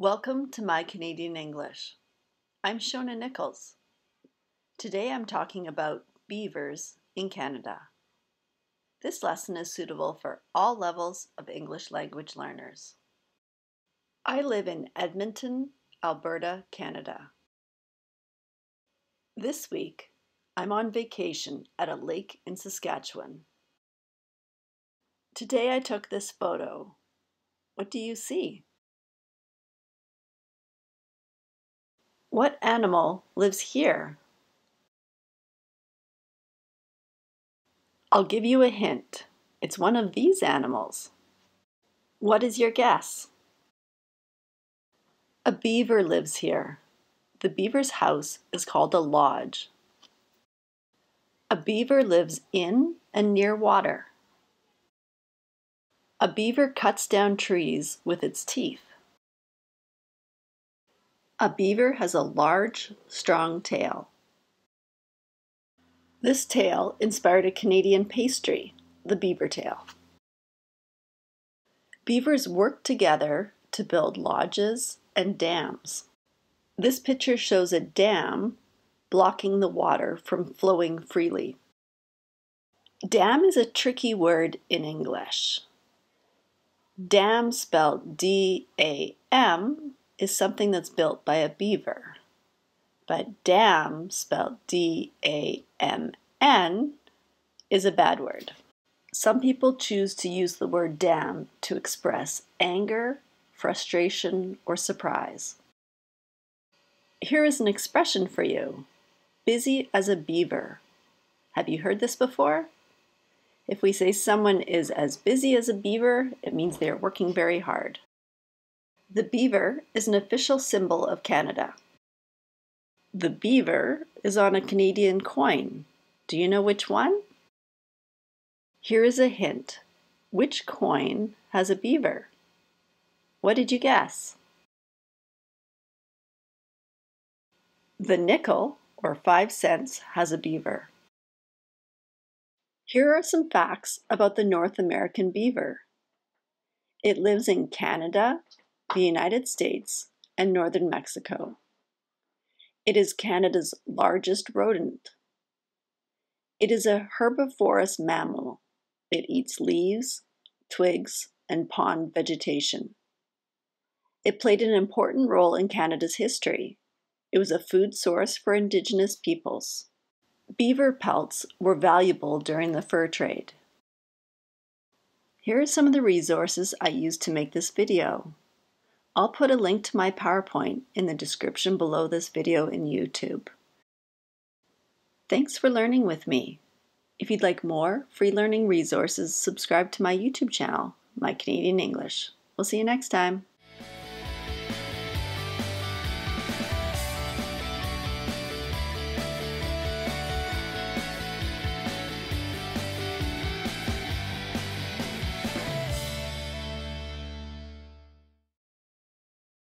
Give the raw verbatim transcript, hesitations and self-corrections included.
Welcome to My Canadian English. I'm Shona Nichols. Today I'm talking about beavers in Canada. This lesson is suitable for all levels of English language learners. I live in Edmonton, Alberta, Canada. This week, I'm on vacation at a lake in Saskatchewan. Today I took this photo. What do you see? What animal lives here? I'll give you a hint. It's one of these animals. What is your guess? A beaver lives here. The beaver's house is called a lodge. A beaver lives in and near water. A beaver cuts down trees with its teeth. A beaver has a large, strong tail. This tail inspired a Canadian pastry, the BeaverTail. Beavers work together to build lodges and dams. This picture shows a dam blocking the water from flowing freely. Dam is a tricky word in English. Dam, spelled D A M, is something that's built by a beaver. But dam, spelled D A M N, is a bad word. Some people choose to use the word dam to express anger, frustration, or surprise. Here is an expression for you: busy as a beaver. Have you heard this before? If we say someone is as busy as a beaver, it means they are working very hard. The beaver is an official symbol of Canada. The beaver is on a Canadian coin. Do you know which one? Here is a hint. Which coin has a beaver? What did you guess? The nickel, or five cents, has a beaver. Here are some facts about the North American beaver. It lives in Canada, the United States, and northern Mexico. It is Canada's largest rodent. It is a herbivorous mammal. It eats leaves, twigs, and pond vegetation. It played an important role in Canada's history. It was a food source for Indigenous peoples. Beaver pelts were valuable during the fur trade. Here are some of the resources I used to make this video. I'll put a link to my PowerPoint in the description below this video in YouTube. Thanks for learning with me. If you'd like more free learning resources, subscribe to my YouTube channel, My Canadian English. We'll see you next time.